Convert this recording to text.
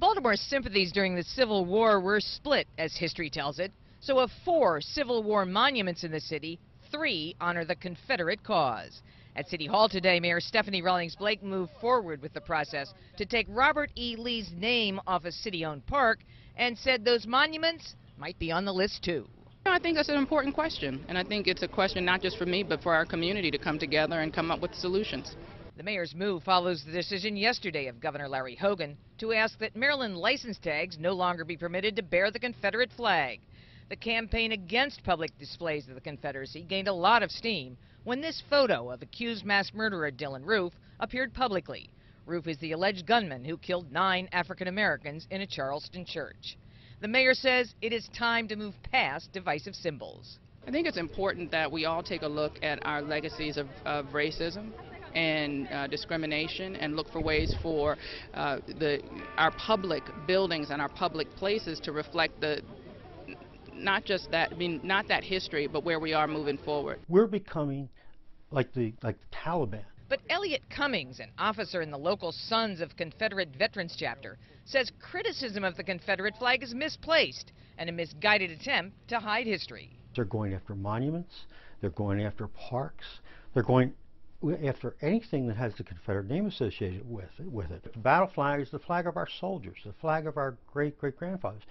Baltimore's sympathies during the Civil War were split, as history tells it. So of 4 Civil War monuments in the city, 3 honor the Confederate cause. At City Hall today, Mayor Stephanie Rawlings-Blake moved forward with the process to take Robert E. Lee's name off a city-owned park and said those monuments might be on the list, too. I think that's an important question, and I think it's a question not just for me, but for our community to come together and come up with solutions. The mayor's move follows the decision yesterday of Governor Larry Hogan to ask that Maryland license tags no longer be permitted to bear the Confederate flag. The campaign against public displays of the Confederacy gained a lot of steam when this photo of accused mass murderer Dylan Roof appeared publicly. Roof is the alleged gunman who killed 9 African Americans in a Charleston church. The mayor says it is time to move past divisive symbols. I think it's important that we all take a look at our legacies of racism and discrimination and look for ways for our public buildings and our public places to reflect not that history, but where we are moving forward. We're becoming like the Taliban. But Elliot Cummings, an officer in the local Sons of Confederate Veterans chapter, says criticism of the Confederate flag is misplaced and a misguided attempt to hide history. They're going after monuments, they're going after parks, they're going after anything that has the Confederate name associated with it. The battle flag is the flag of our soldiers, the flag of our great-great-grandfathers.